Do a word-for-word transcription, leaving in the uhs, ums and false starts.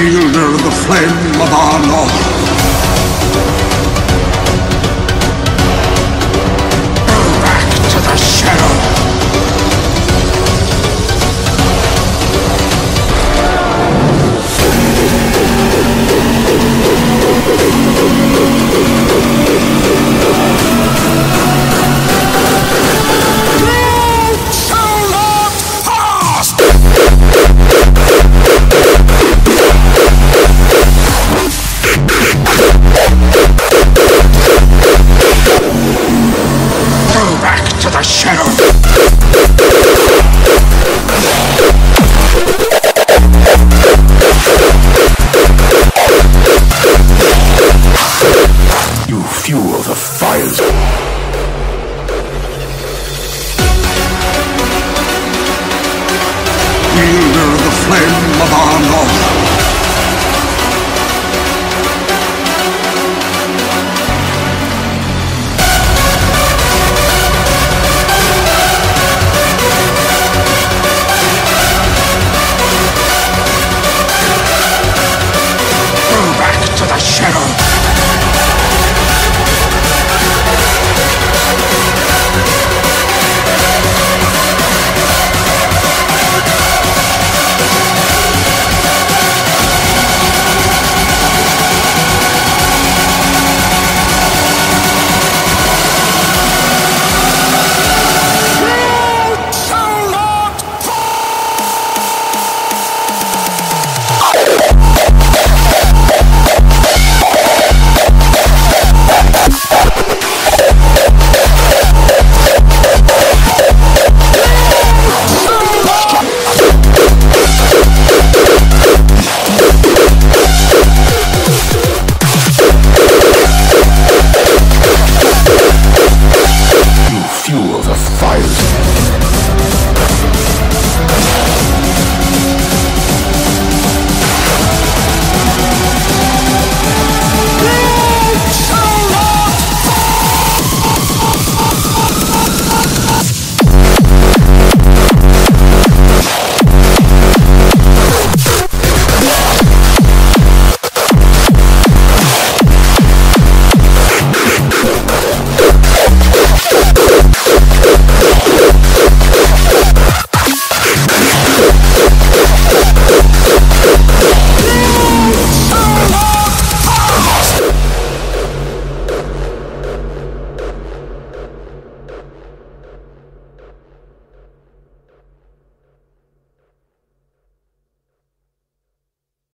wielder of the flame of our Lord. Go back to the shadow. Wielder of the flame of our Lord.